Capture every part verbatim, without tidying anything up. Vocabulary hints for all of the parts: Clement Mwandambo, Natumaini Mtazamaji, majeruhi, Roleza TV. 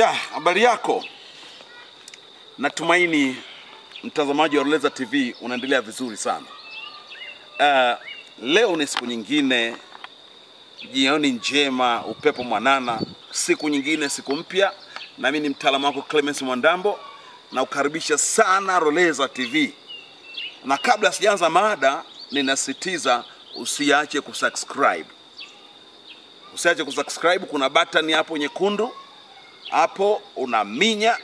Ya, habari yako? Natumaini mtazamaji wa Roleza T V unaendelea vizuri sana. Uh, leo ni siku nyingine, jioni njema, upepo mwanana, siku nyingine, siku mpya. Na mimi ni mtaalamu wako Clement Mwandambo, na ukaribisha sana Roleza T V. Na kabla sijaanza mada, ninasitiza usiache kusubscribe. Usiache kusubscribe, kuna button hapo nyekundu. Hapo unaminya,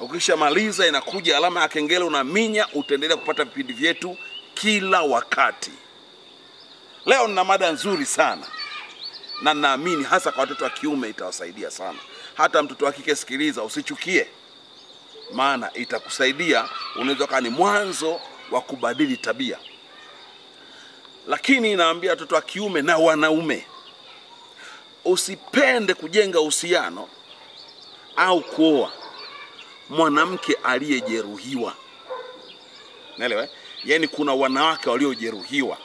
ukishamaliza inakuja alama ya kengele, unaminya, utaendelea kupata vipindi vyetu kila wakati. Leo nina mada nzuri sana, na naamini hasa kwa watoto wa kiume itawasaidia sana. Hata mtoto wa kike sikiliza, usichukie, maana itakusaidia. Unaweza kuwa ni mwanzo wa kubadili tabia. Lakini naambia watoto wa kiume na wanaume, usipende kujenga uhusiano au kuoa mwanamke aliyejeruhiwa. Naelewa? Yaani kuna wanawake waliojeruhiwa.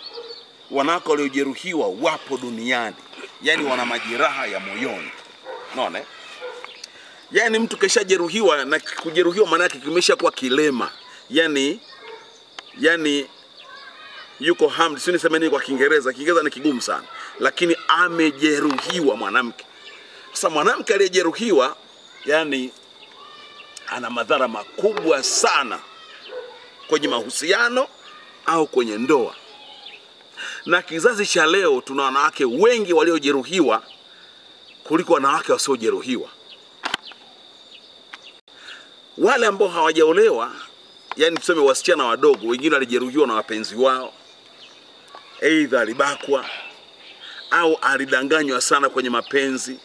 Wanawake waliojeruhiwa wapo duniani. Yaani wana majeraha ya moyoni. Unaona? Yaani mtu keshajeruhiwa, na kujeruhiwa maana yake kimeshakuwa kilema. Yaani yaani yuko hamdi, sio niseme nini kwa Kiingereza. Kiingereza ni kigumu sana. Lakini amejeruhiwa mwanamke. Sasa mwanamke aliyejeruhiwa, yani ana madhara makubwa sana kwenye mahusiano au kwenye ndoa. Na kizazi cha leo tuna wanawake wengi waliojeruhiwa kuliko wanawake wasiojeruhiwa. Wale ambao hawajaolewa, yani tuseme wasichana wadogo, wengine walijeruhiwa na wapenzi wao. Aidha alibakwa au alidanganywa sana kwenye mapenzi.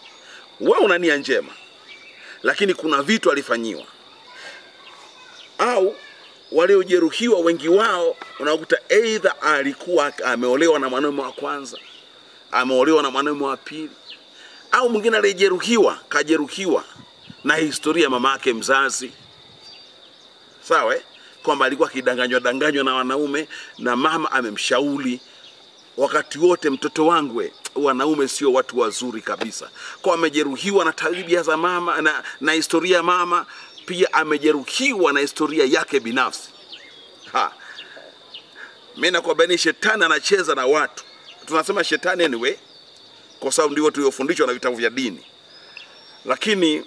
Wewe una nia njema, lakini kuna vitu alifanyiwa. Au waliojeruhiwa wengi wao unakuta aidha alikuwa ameolewa na mwanaume wa kwanza, ameolewa na mwanaume wa pili, au mwingine alijeruhiwa, kajeruhiwa na historia mama yake mzazi. Sawa? Kwamba alikuwa kidanganywa danganywa na wanaume, na mama amemshauri wakati wote, mtoto wangu, wanaume sio watu wazuri kabisa. Kwa amejeruhiwa na tabia za mama na, na historia mama. Pia amejeruhiwa na historia yake binafsi. Ha. Mimi kwa bani shetani anacheza na watu. Tunasema shetani anyway kwa sababu ndio tuliofundishwa na vitabu vya dini. Lakini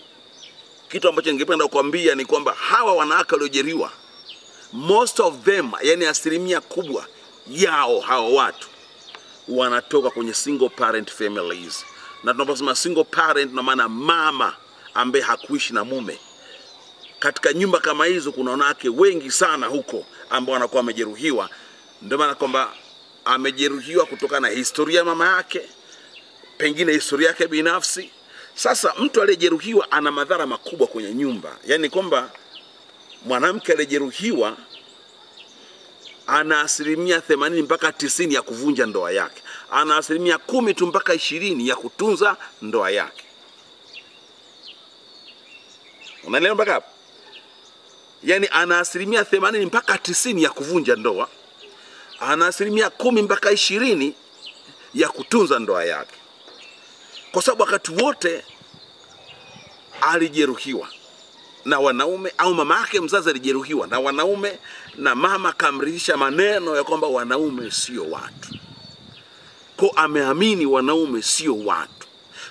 kitu ambacho ningependa kukuambia ni kwamba hawa wanawake waliojeruhiwa, most of them, yani asilimia kubwa yao hawa watu wanatoka kwenye single parent families. Na tunaposema single parent na maana mama ambaye hakuishi na mume. Katika nyumba kama hizo kuna wanawake wengi sana huko ambao wanakuwa wamejeruhiwa. Ndio maana kwamba amejeruhiwa kutokana na historia mama yake, pengine historia yake binafsi. Sasa mtu aliyejeruhiwa ana madhara makubwa kwenye nyumba. Yaani kwamba mwanamke aliyejeruhiwa ana asilimia themanini mpaka tisini ya kuvunja ndoa yake. Ana asilimia kumi tu mpaka ishirini ya kutunza ndoa yake. Unaelewa mpaka hapo? Yani ana asilimia themanini mpaka tisini ya kuvunja ndoa. Ana asilimia kumi mpaka ishirini ya kutunza ndoa yake. Kwa sababu wakati wote alijeruhiwa na wanaume, au mama yake mzazi alijeruhiwa na wanaume, na mama kamridhisha maneno ya kwamba wanaume sio watu. Kwa ameamini wanaume sio watu.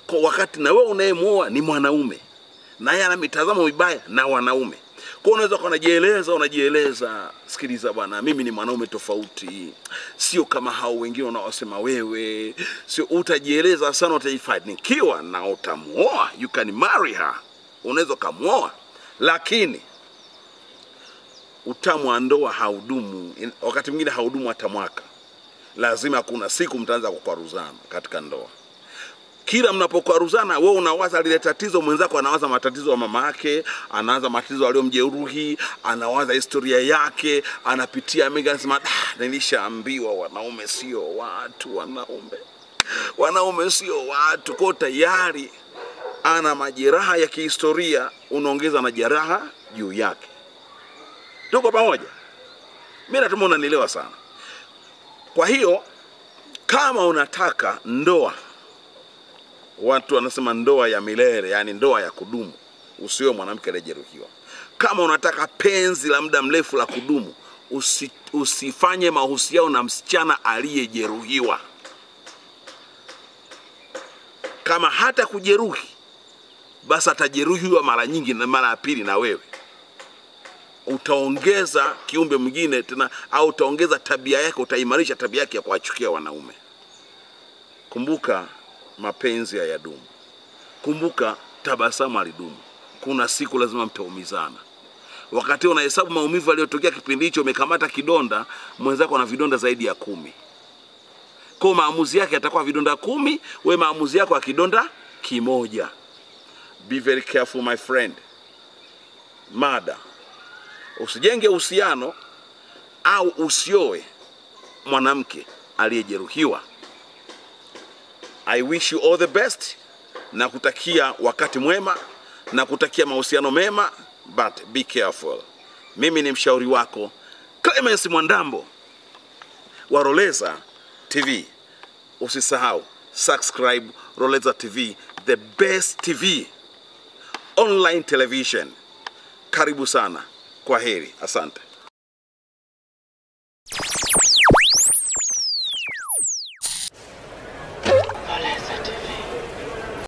Kwa wakati na wewe unayemuoa ni mwanaume, na yeye ana mitazamo mibaya na wanaume. Kwa unaweza kuwa unajieleza, unajieleza, sikiliza bwana, mimi ni mwanaume tofauti. Sio kama hao wengine wanaosema wewe. Sio, utajieleza sana, utajifanikiwa na utamuoa. You can marry her. Unaweza kumuoa. Lakini utamu wa ndoa haudumu. Wakati mwingine haudumu hata mwaka. Lazima kuna siku mtaanza kukwaruzana katika ndoa. Kila mnapokwaruzana wewe unawaza lile tatizo, mwenzako anawaza matatizo ya mama yake, anaanza matatizo aliyomjeruhi, anawaza historia yake, anapitia mega sema ah, nilishaambiwa wanaume sio watu, wanaume. Wanaume sio watu. Kwa tayari ana majeraha ya kihistoria, unaongeza majeraha juu yake. Tuko pamoja? Mimi natumai unanielewa sana. Kwa hiyo kama unataka ndoa Watu wanasema ndoa ya milele, yani ndoa ya kudumu, usiwe mwanamke aliyejeruhiwa. Kama unataka penzi la muda mrefu la kudumu, usi, usifanye mahusiano na msichana aliyejeruhiwa. Kama hata kujeruhi, basi atajeruhiwa mara nyingi na mara ya pili na wewe. Utaongeza kiumbe mwingine tena, au utaongeza tabia yake, utaimarisha tabia yake ya kuwachukia wanaume. Kumbuka mapenzi hayadumu. Kumbuka tabasamu halidumu. Kuna siku lazima mtaumizana. Wakati unahesabu maumivu yaliyotokea kipindi hicho, umekamata kidonda, mwenzako ana vidonda zaidi ya kumi. Kwa maamuzi yake atakuwa vidonda kumi, wewe maamuzi yako akidonda kimoja. Be very careful my friend. Mada. Usijenge uhusiano au usioe mwanamke aliyejeruhiwa. I wish you all the best, na kutakia wakati mwema, na kutakia mahusiano mema, but be careful. Mimi ni mshauri wako Clement Mwandambo wa Roleza T V. Usisahau subscribe Roleza T V, the best T V online television. Karibu sana. Kwaheri. Asante.